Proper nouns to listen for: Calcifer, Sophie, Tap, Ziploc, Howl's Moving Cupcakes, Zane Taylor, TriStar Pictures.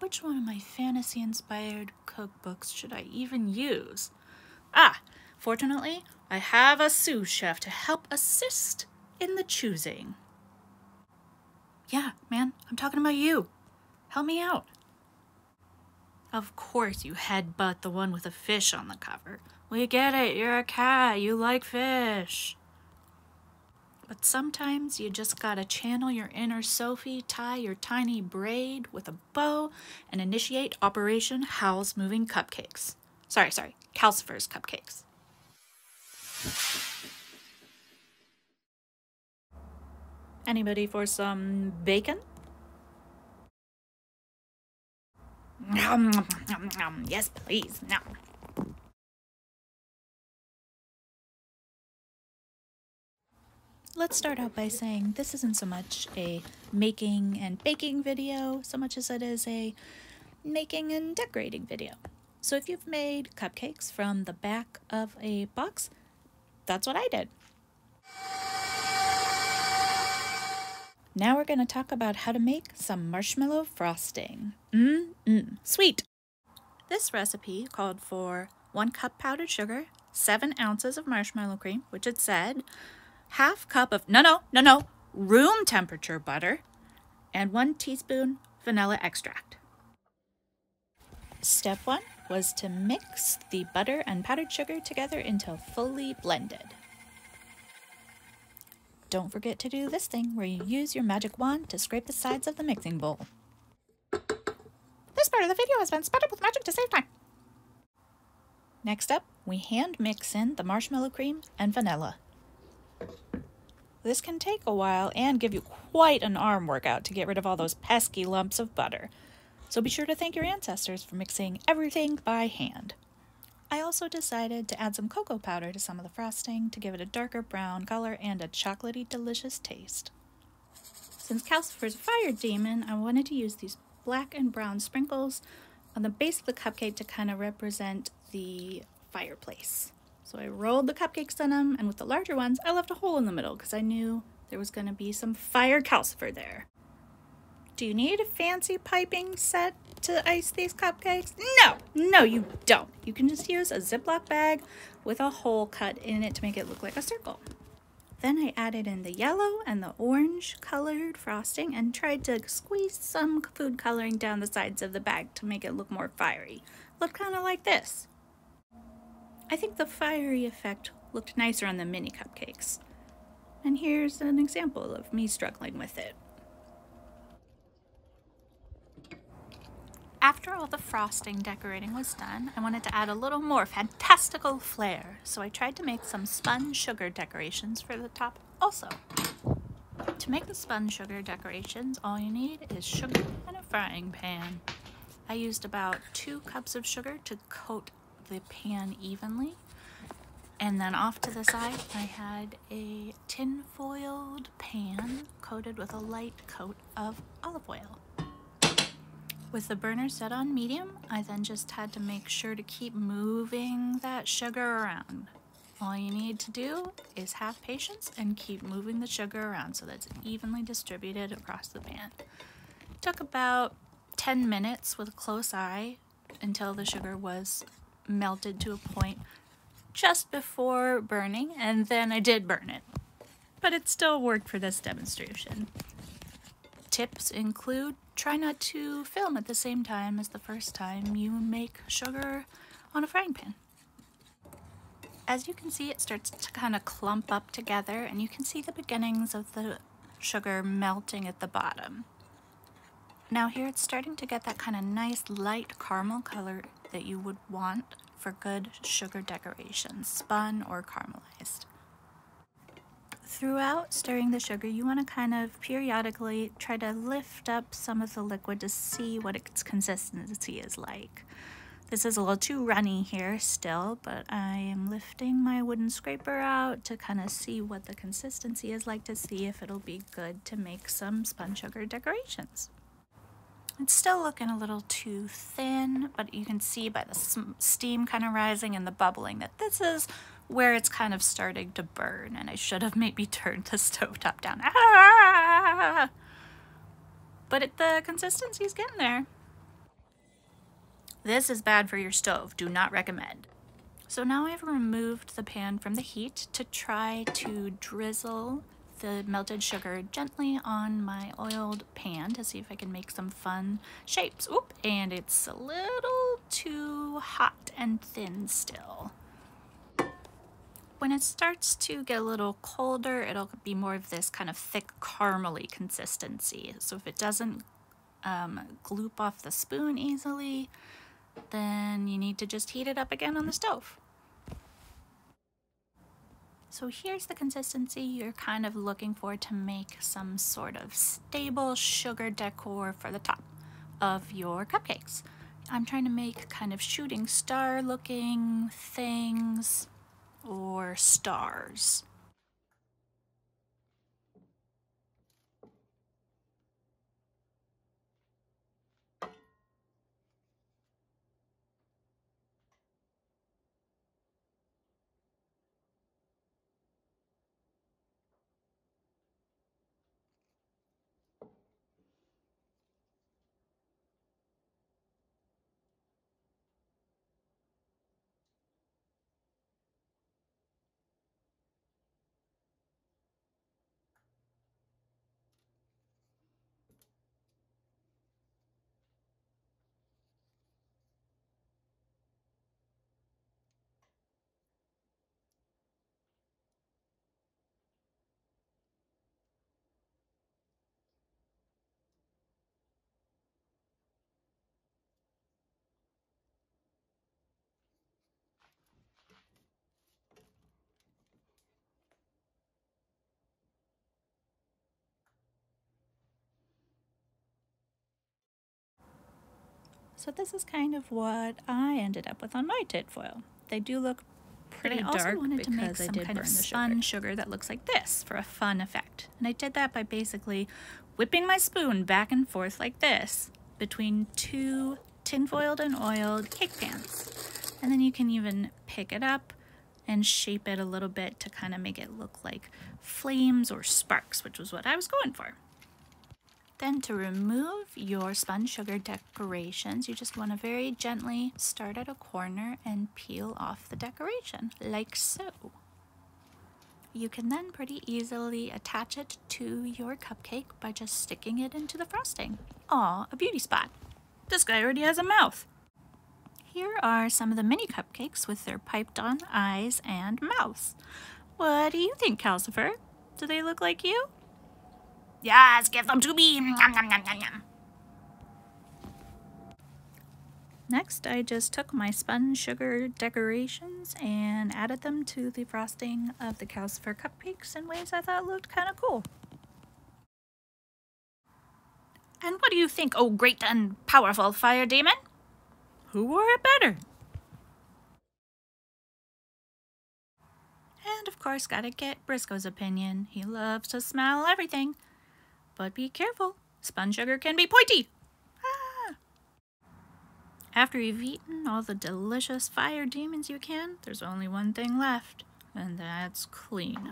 Which one of my fantasy-inspired cookbooks should I even use? Ah, fortunately, I have a sous chef to help assist in the choosing. Yeah, man, I'm talking about you. Help me out. Of course you headbutt the one with a fish on the cover. We get it, you're a cat, you like fish. But sometimes you just gotta channel your inner Sophie, tie your tiny braid with a bow, and initiate Operation Howl's Moving Cupcakes. Sorry, Calcifer's Cupcakes. Anybody for some bacon? Nom, nom, nom, nom. Yes, please, nom. Let's start out by saying this isn't so much a making and baking video, so much as it is a making and decorating video. So if you've made cupcakes from the back of a box, that's what I did. Now we're going to talk about how to make some marshmallow frosting. Sweet! This recipe called for 1 cup powdered sugar, 7 ounces of marshmallow cream, which it said, half cup of, no, room temperature butter, and 1 teaspoon vanilla extract. Step one was to mix the butter and powdered sugar together until fully blended. Don't forget to do this thing where you use your magic wand to scrape the sides of the mixing bowl. This part of the video has been sped up with magic to save time. Next up, we hand mix in the marshmallow cream and vanilla. This can take a while and give you quite an arm workout to get rid of all those pesky lumps of butter. So be sure to thank your ancestors for mixing everything by hand. I also decided to add some cocoa powder to some of the frosting to give it a darker brown color and a chocolatey delicious taste. Since Calcifer's a fire demon, I wanted to use these black and brown sprinkles on the base of the cupcake to kind of represent the fireplace. So I rolled the cupcakes in them, and with the larger ones, I left a hole in the middle because I knew there was going to be some fire Calcifer there. Do you need a fancy piping set to ice these cupcakes? No, you don't. You can just use a Ziploc bag with a hole cut in it to make it look like a circle. Then I added in the yellow and the orange colored frosting and tried to squeeze some food coloring down the sides of the bag to make it look more fiery. Looked kind of like this. I think the fiery effect looked nicer on the mini cupcakes. And here's an example of me struggling with it. After all the frosting decorating was done, I wanted to add a little more fantastical flair, so I tried to make some spun sugar decorations for the top also. To make the spun sugar decorations, all you need is sugar and a frying pan. I used about 2 cups of sugar to coat the pan evenly, and then off to the side I had a tin foiled pan coated with a light coat of olive oil. With the burner set on medium, I then just had to make sure to keep moving that sugar around. All you need to do is have patience and keep moving the sugar around so that it's evenly distributed across the pan. It took about 10 minutes with a close eye until the sugar was melted to a point just before burning, and then I did burn it. But it still worked for this demonstration. Tips include, try not to film at the same time as the first time you make sugar on a frying pan. As you can see, it starts to kind of clump up together, and you can see the beginnings of the sugar melting at the bottom. Now here it's starting to get that kind of nice light caramel color that you would want for good sugar decorations, spun or caramelized. Throughout stirring the sugar, you want to kind of periodically try to lift up some of the liquid to see what its consistency is like. This is a little too runny here still, but I am lifting my wooden scraper out to kind of see what the consistency is like to see if it'll be good to make some spun sugar decorations. It's still looking a little too thin, but you can see by the steam kind of rising and the bubbling that this is where it's kind of starting to burn, and I should have maybe turned the stove top down. Ah! But the consistency's getting there. This is bad for your stove. Do not recommend. So now I've removed the pan from the heat to try to drizzle the melted sugar gently on my oiled pan to see if I can make some fun shapes. Oop, and it's a little too hot and thin still. When it starts to get a little colder, it'll be more of this kind of thick caramely consistency. So if it doesn't gloop off the spoon easily, then you need to just heat it up again on the stove. So here's the consistency you're kind of looking for to make some sort of stable sugar decor for the top of your cupcakes. I'm trying to make kind of shooting star looking things or stars. So this is kind of what I ended up with on my tinfoil. They do look pretty dark. But I also wanted to make some kind of fun sugar that looks like this for a fun effect. And I did that by basically whipping my spoon back and forth like this between two tinfoiled and oiled cake pans. And then you can even pick it up and shape it a little bit to kind of make it look like flames or sparks, which was what I was going for. Then to remove your spun sugar decorations, you just want to very gently start at a corner and peel off the decoration, like so. You can then pretty easily attach it to your cupcake by just sticking it into the frosting. Aw, a beauty spot. This guy already has a mouth. Here are some of the mini cupcakes with their piped-on eyes and mouths. What do you think, Calcifer? Do they look like you? Yes, give them to me. Nom, nom, nom, nom, nom. Next, I just took my spun sugar decorations and added them to the frosting of the Calcifer cupcakes in ways I thought looked kind of cool. And what do you think, oh great and powerful fire demon? Who wore it better? And of course, gotta get Briscoe's opinion. He loves to smell everything. But be careful, spun sugar can be pointy! Ah. After you've eaten all the delicious fire demons you can, there's only one thing left, and that's clean.